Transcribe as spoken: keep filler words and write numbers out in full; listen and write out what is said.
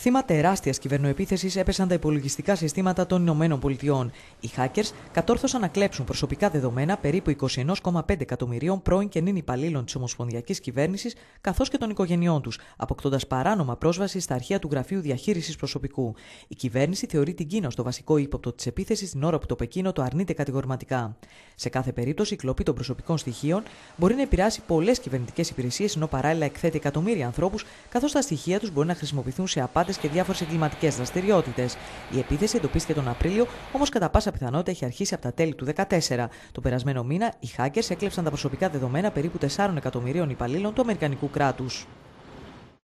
Θύμα τεράστιας κυβερνοεπίθεσης έπεσαν τα υπολογιστικά συστήματα των Ηνωμένων Πολιτειών. Οι hackers κατόρθωσαν να κλέψουν προσωπικά δεδομένα περίπου είκοσι ένα κόμμα πέντε εκατομμυρίων πρώην και νυν υπαλλήλων της Ομοσπονδιακής Κυβέρνησης, καθώς και των οικογενειών τους, αποκτώντας παράνομα πρόσβαση στα αρχεία του Γραφείου Διαχείρισης Προσωπικού. Η κυβέρνηση θεωρεί την Κίνα στο βασικό ύποπτο της επίθεσης, την ώρα που το Πεκίνο το αρνείται κατηγορηματικά. Σε κάθε περίπτωση, η κλοπή των προσωπικών στοιχείων μπορεί να επηρεάσει πολλές κυβερνητικές υπηρεσίες, ενώ παράλληλα εκθέτει εκατομμύρια ανθρώπους, καθώς τα στοιχεία τους μπορεί να χρησιμοποιηθούν σε απάτες και διάφορες εγκληματικές δραστηριότητες. Η επίθεση εντοπίστηκε τον Απρίλιο, όμως κατά πάσα πιθανότητα έχει αρχίσει από τα τέλη του δύο χιλιάδες δεκατέσσερα. Τον περασμένο μήνα, οι hackers έκλεψαν τα προσωπικά δεδομένα περίπου τεσσάρων εκατομμυρίων υπαλλήλων του Αμερικανικού κράτους.